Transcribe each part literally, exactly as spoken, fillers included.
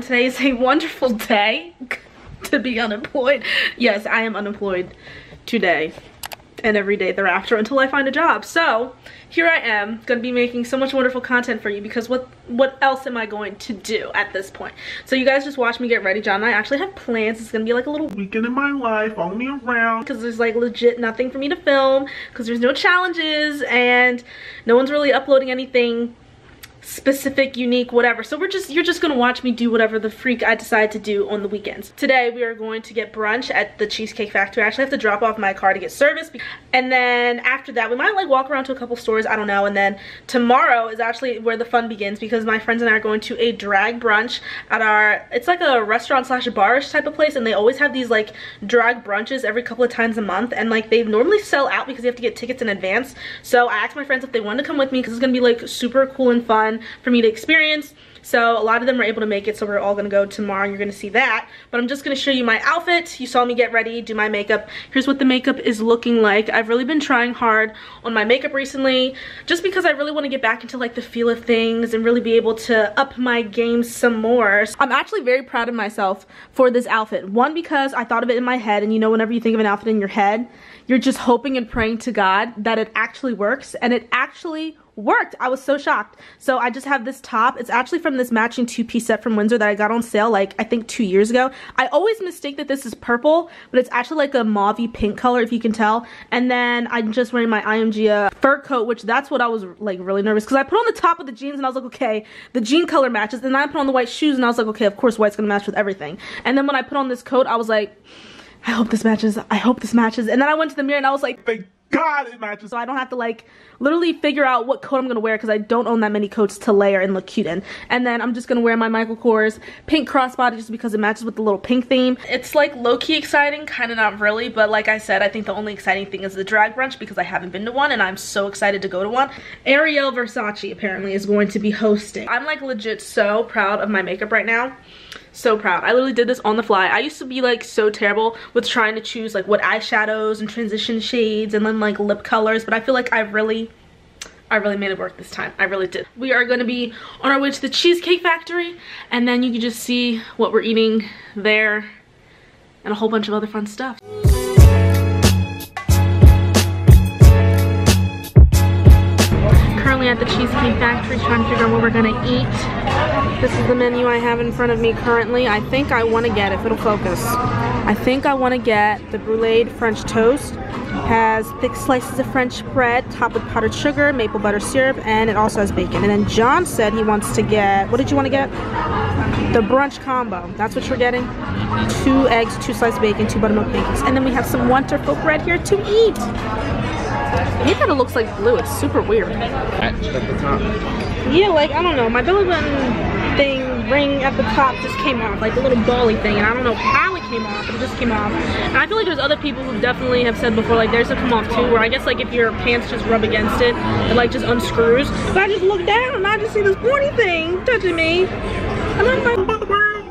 and today is a wonderful day to be unemployed. Yes, I am unemployed today and every day thereafter until I find a job. So here I am, gonna be making so much wonderful content for you, because what what else am I going to do at this point? So you guys just watch me get ready. John and I actually have plans. It's gonna be like a little weekend in my life, follow me around, because there's like legit nothing for me to film, because there's no challenges and no one's really uploading anything specific, unique, whatever. So we're just you're just gonna watch me do whatever the freak I decide to do on the weekends. Today we are going to get brunch at the Cheesecake Factory. I actually have to drop off my car to get service, and then after that we might like walk around to a couple stores, I don't know. And then tomorrow is actually where the fun begins, because my friends and I are going to a drag brunch at our it's like a restaurant slash barish type of place, and they always have these like drag brunches every couple of times a month, and like they normally sell out because you have to get tickets in advance. So I asked my friends if they wanted to come with me, because it's gonna be like super cool and fun for me to experience. So a lot of them were able to make it, so we're all gonna go tomorrow and you're gonna see that. But I'm just gonna show you my outfit. You saw me get ready, do my makeup. Here's what the makeup is looking like. I've really been trying hard on my makeup recently, just because I really want to get back into like the feel of things and really be able to up my game some more. So I'm actually very proud of myself for this outfit. One, because I thought of it in my head, and you know, whenever you think of an outfit in your head, you're just hoping and praying to God that it actually works, and it actually worked. I was so shocked. So I just have this top. It's actually from this matching two-piece set from Windsor that I got on sale like I think two years ago. I always mistake that this is purple, but it's actually like a mauvey pink color, if you can tell. And then I'm just wearing my I M G fur coat, which that's what I was like really nervous, because I put on the top of the jeans and I was like, okay, the jean color matches. And then I put on the white shoes and I was like, okay, of course white's gonna match with everything. And then when I put on this coat, I was like, I hope this matches, I hope this matches. And then I went to the mirror and I was like, thank God it matches. So I don't have to like literally figure out what coat I'm gonna wear, because I don't own that many coats to layer and look cute in. And then I'm just gonna wear my Michael Kors pink crossbody, just because it matches with the little pink theme. It's like low-key exciting, kind of not really, but like I said, I think the only exciting thing is the drag brunch, because I haven't been to one and I'm so excited to go to one. Ariel Versace apparently is going to be hosting. I'm like legit so proud of my makeup right now. So proud. I literally did this on the fly. I used to be like so terrible with trying to choose like what eyeshadows and transition shades and then like lip colors, but I feel like I really I really made it work this time. I really did. We are going to be on our way to the Cheesecake Factory, and then you can just see what we're eating there and a whole bunch of other fun stuff. Currently at the Cheesecake Factory, trying to figure out what we're gonna eat. This is the menu I have in front of me currently. I think I want to get, if it'll focus, I think I want to get the bruleed French toast. Has thick slices of French bread topped with powdered sugar, maple butter syrup, and it also has bacon. And then John said he wants to get, what did you want to get? The brunch combo. That's what you're getting. Two eggs, two sliced bacon, two buttermilk pancakes. And then we have some wonderful bread here to eat. I hate that it looks like blue. It's super weird. At the top. Yeah, like, I don't know. My belly button thing ring at the top just came off, like a little bally thing, and I don't know how it came off, but it just came off. And I feel like there's other people who definitely have said before, like, theirs have come off too, where I guess, like, if your pants just rub against it, it, like, just unscrews. But I just look down and I just see this pointy thing touching me. And I'm like, what the world?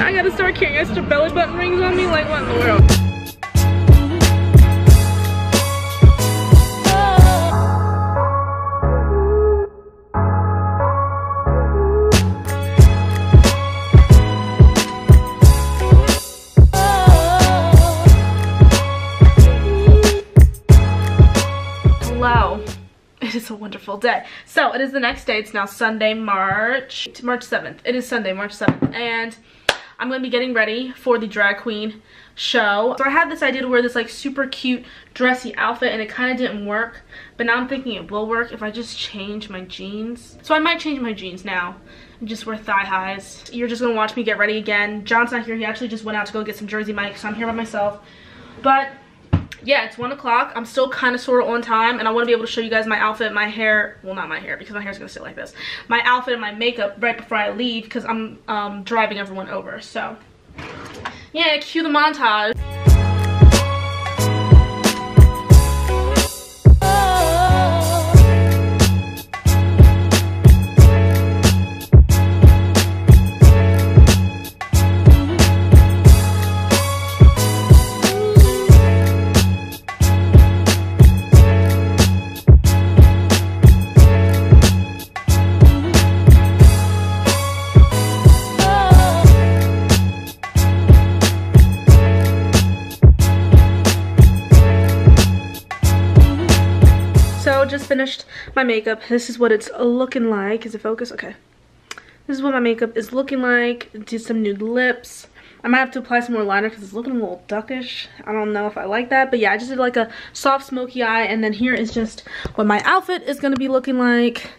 I gotta start carrying extra belly button rings on me? Like, what in the world? It's a wonderful day. So it is the next day. It's now Sunday, March March seventh. It is Sunday, March seventh, and I'm gonna be getting ready for the drag queen show. So I had this idea to wear this like super cute dressy outfit, and it kind of didn't work, but now I'm thinking it will work if I just change my jeans. So I might change my jeans now and just wear thigh highs. You're just gonna watch me get ready again. John's not here. He actually just went out to go get some Jersey Mike's, so I'm here by myself. But yeah, it's one o'clock. I'm still kind of sort of on time, and I want to be able to show you guys my outfit, my hair. Well, not my hair, because my hair is going to sit like this. My outfit and my makeup right before I leave, because I'm um, driving everyone over. So, yeah, cue the montage. finished my makeup. This is what it's looking like. Is it focus? Okay. This is what my makeup is looking like. Did some nude lips. I might have to apply some more liner because it's looking a little duckish. I don't know if I like that. But yeah, I just did like a soft smoky eye. And then here is just what my outfit is going to be looking like.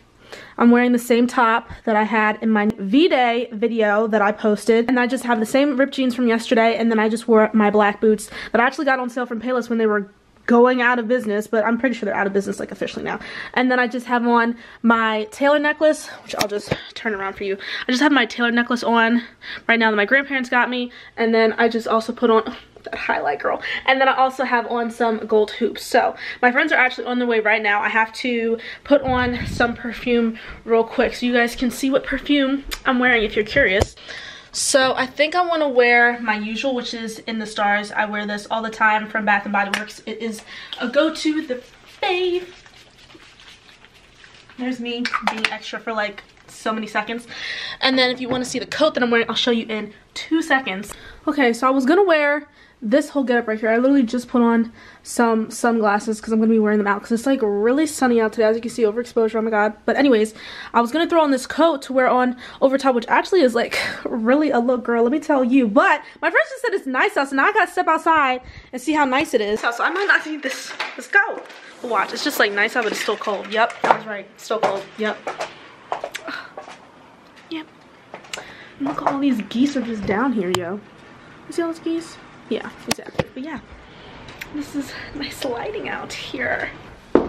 I'm wearing the same top that I had in my V-Day video that I posted. And I just have the same ripped jeans from yesterday. And then I just wore my black boots that I actually got on sale from Payless when they were going out of business. But I'm pretty sure they're out of business like officially now. And then I just have on my tailor necklace, which I'll just turn around for you. I just have my tailor necklace on right now that my grandparents got me. And then I just also put on... that highlight girl. And then I also have on some gold hoops. So my friends are actually on their way right now. I have to put on some perfume real quick so you guys can see what perfume I'm wearing if you're curious. So I think I want to wear my usual, which is In the Stars. I wear this all the time from Bath and Body Works. It is a go-to, the fave. There's me being extra for like so many seconds. And then if you want to see the coat that I'm wearing, I'll show you in two seconds. Okay, so I was gonna wear this whole getup right here. I literally just put on some sunglasses because I'm going to be wearing them out because it's like really sunny out today. As you can see, overexposure. Oh my god. But anyways, I was going to throw on this coat to wear on over top, which actually is like really a look, girl. Let me tell you. But my friend just said it's nice out, so now I got to step outside and see how nice it is. So I might not need this. Let's go. Watch. It's just like nice out, but it's still cold. Yep. I was right. Still cold. Yep. Yep. And look, all these geese are just down here, yo. You see all those geese? Yeah, exactly. But yeah, this is nice lighting out here. Oh,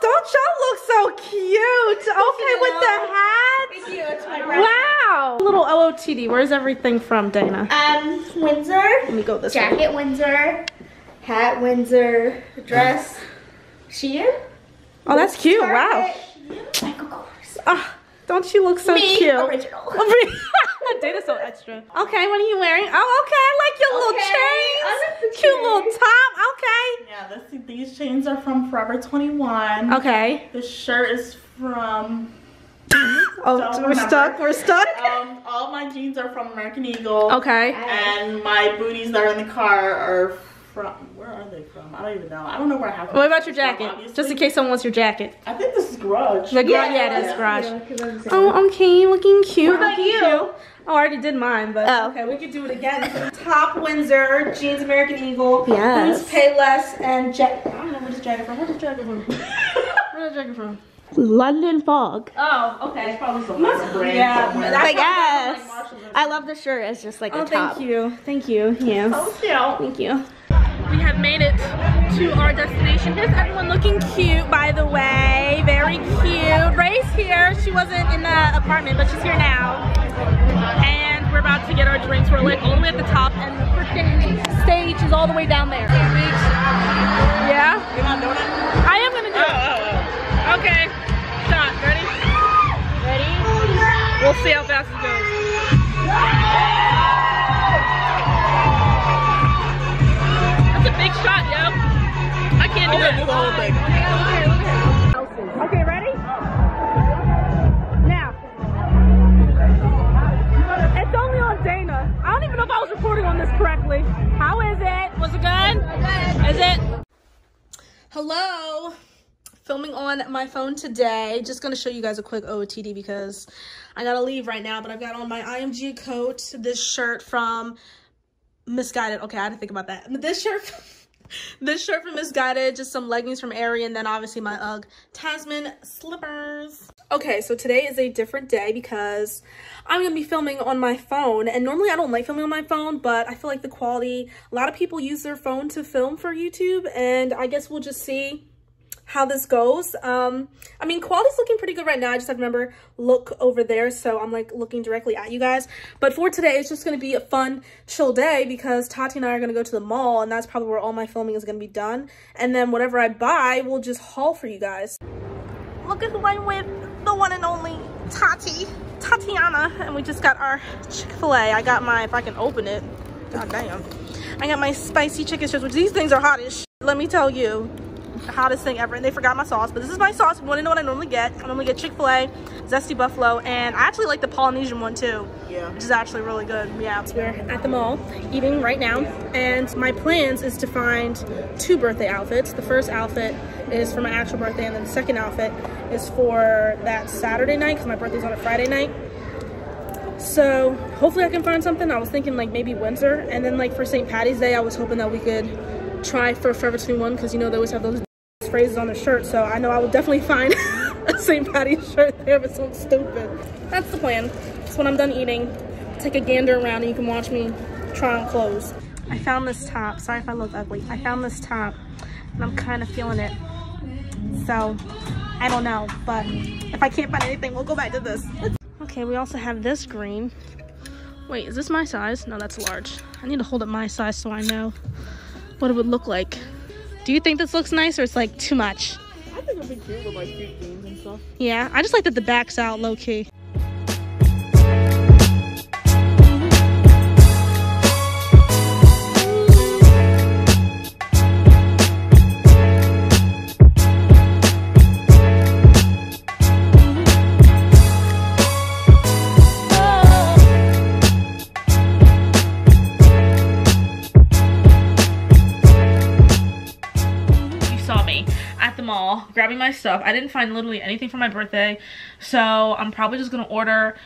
don't y'all look so cute. Okay, with the hat. Thank you. It's my wow. Little O O T D. Where's everything from, Dana? Um, Windsor. Let me go this Jacket, way. Jacket, Windsor. Hat, Windsor. Dress, Shein. Oh, that's cute. Wow. Michael Kors. Ah. Don't you look so Me, cute? Original. Data's so extra. Okay, what are you wearing? Oh, okay. I like your okay, little chains. Cute little top. Okay. Yeah, let's see. These chains are from Forever twenty-one. Okay. This shirt is from. Oh, we're remember. stuck. We're stuck. Um, all my jeans are from American Eagle. Okay. And my booties that are in the car are from. Where are they from? I don't even know. I don't know where I have them. What about your jacket? From, just in case someone wants your jacket. I think this is Grudge. The yeah, yeah, yeah, it is Grudge. Yeah, oh, okay. Looking cute. What about looking you? Cute. Oh, I already did mine, but oh. Okay, we could do it again. Top Windsor, jeans American Eagle, yes. Boots Payless, and jacket. I don't know where this jacket from. Where's the jacket from? Where's the jacket from? London Fog. Oh, okay. It's probably some nice brand. Yeah, I guess. Like I love the shirt. It's just like oh, a top. Thank you. Thank you. Yes. So cute. Thank you. We have made it to our destination. Here's everyone looking cute, by the way. Very cute. Ray's here. She wasn't in the apartment, but she's here now. And we're about to get our drinks. We're like all the way at the top, and the freaking stage is all the way down there. Yeah? You're not doing it? I am going to do it. Oh, oh, oh. Okay. Shot. Ready? Ready? We'll see how fast it goes. Big shot, yo. I can't do it. Okay, ready? Now. It's only on Dana. I don't even know if I was reporting on this correctly. How is it? Was it good? Is it? Hello. Filming on my phone today. Just going to show you guys a quick O O T D because I got to leave right now. But I've got on my I M G coat, this shirt from... Misguided. Okay, I had to think about that. This shirt, this shirt from Misguided, just some leggings from Aerie, and then obviously my U G G Tasman slippers. Okay, so today is a different day because I'm gonna be filming on my phone, and normally I don't like filming on my phone, but I feel like the quality, a lot of people use their phone to film for YouTube, and I guess we'll just see how this goes. um I mean, quality's looking pretty good right now. I just have to remember look over there, so I'm like looking directly at you guys. But for today, it's just going to be a fun chill day because Tati and I are going to go to the mall, and that's probably where all my filming is going to be done, and then whatever I buy we'll just haul for you guys. Look at who I'm with, the one and only Tati, Tatiana, and we just got our Chick-fil-A. I got my, if I can open it, god damn, I got my spicy chicken strips, which these things are hot as shit, let me tell you. the hottest thing ever. And they forgot my sauce, but this is my sauce. You want to know what I normally get? I normally get Chick-fil-A, Zesty Buffalo, and I actually like the Polynesian one too. Yeah. Which is actually really good. Yeah. We're at the mall eating right now, and my plans is to find two birthday outfits. The first outfit is for my actual birthday, and then the second outfit is for that Saturday night, because my birthday's on a Friday night. So hopefully I can find something. I was thinking like maybe Windsor, and then like for Saint Patty's Day I was hoping that we could try for Forever twenty-one, because you know they always have those phrases on their shirt, so I know I will definitely find a Saint Patty's shirt there, but so stupid. That's the plan. So when I'm done eating, I'll take a gander around and you can watch me try on clothes. I found this top. Sorry if I look ugly. I found this top and I'm kind of feeling it, so I don't know, but if I can't find anything we'll go back to this. Okay, we also have this green. Wait, is this my size? No, that's large. I need to hold up my size so I know what it would look like. Do you think this looks nice, or it's like too much? I think it'll be cute with like cute jeans and stuff. Yeah, I just like that the back's out low key. Grabbing my stuff. I didn't find literally anything for my birthday, so I'm probably just gonna order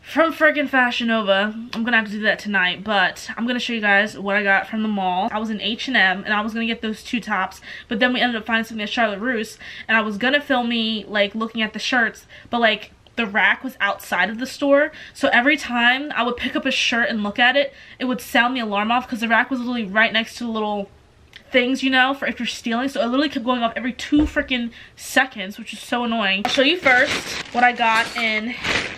from freaking Fashion Nova. I'm gonna have to do that tonight, but I'm gonna show you guys what I got from the mall. I was in H and M and I was gonna get those two tops, but then we ended up finding something at Charlotte Russe, and I was gonna film me like looking at the shirts, but like the rack was outside of the store, so every time I would pick up a shirt and look at it, it would sound the alarm off because the rack was literally right next to the little things, you know, for if you're stealing. So it literally kept going off every two freaking seconds, which is so annoying. I'll show you first what I got in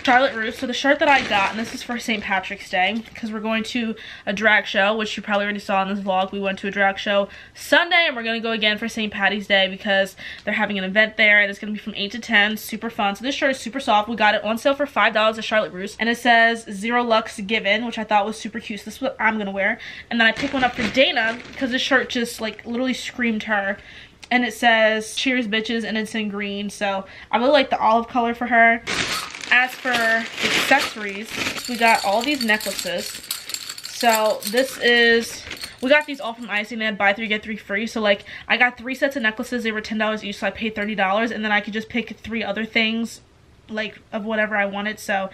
Charlotte Russe. So the shirt that I got, and this is for Saint Patrick's Day, because we're going to a drag show, which you probably already saw in this vlog. We went to a drag show Sunday, and we're going to go again for Saint Patty's Day because they're having an event there, and it's going to be from eight to ten. Super fun. So this shirt is super soft. We got it on sale for five dollars at Charlotte Russe, and it says zero lux given, which I thought was super cute. So this is what I'm going to wear. And then I picked one up for Dana because this shirt just like literally screamed her, and it says cheers bitches, and it's in green, so I really like the olive color for her. As for accessories, we got all these necklaces. So this is, we got these all from Icy Man, buy three get three free. So like I got three sets of necklaces, they were ten dollars each, so I paid thirty dollars, and then I could just pick three other things like of whatever I wanted. So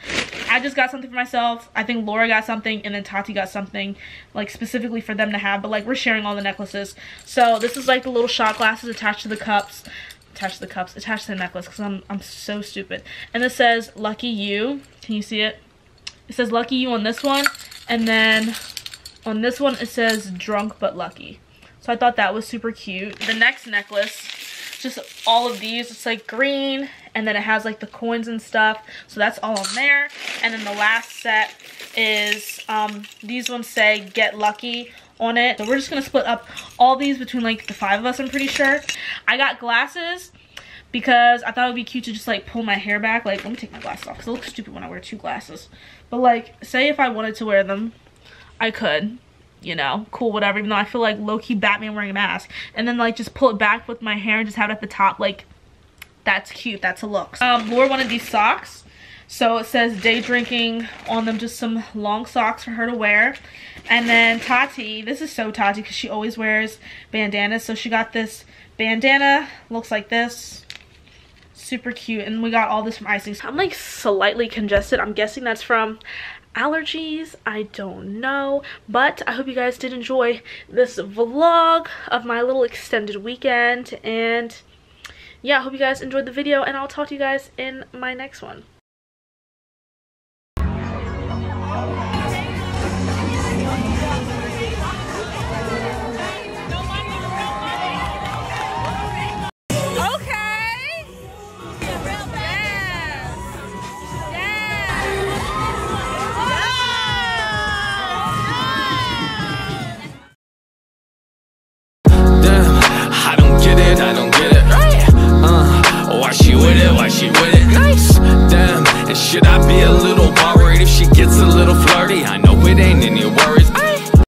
I just got something for myself. I think Laura got something, and then Tati got something like specifically for them to have, but like we're sharing all the necklaces. So this is like the little shot glasses attached to the cups, attached to the cups, attached to the necklace, because I'm, I'm so stupid. And this says lucky you. Can you see it? It says lucky you on this one, and then on this one it says drunk but lucky. So I thought that was super cute. The next necklace, just all of these, it's like green, and then it has like the coins and stuff, so that's all on there. And then the last set is um these ones say get lucky on it. So we're just gonna split up all these between like the five of us, I'm pretty sure. I got glasses because I thought it would be cute to just like pull my hair back. Like, let me take my glasses off because it looks stupid when I wear two glasses, but like say if I wanted to wear them I could, you know, cool, whatever, even though I feel like low-key Batman wearing a mask. And then like just pull it back with my hair and just have it at the top. Like, that's cute, that's a look. Um, Laura wanted these socks, so it says day drinking on them, just some long socks for her to wear. And then Tati, this is so Tati because she always wears bandanas, so she got this bandana, looks like this. Super cute. And we got all this from Icing. I'm like slightly congested. I'm guessing that's from allergies, I don't know, but I hope you guys did enjoy this vlog of my little extended weekend. And yeah, I hope you guys enjoyed the video, and I'll talk to you guys in my next one.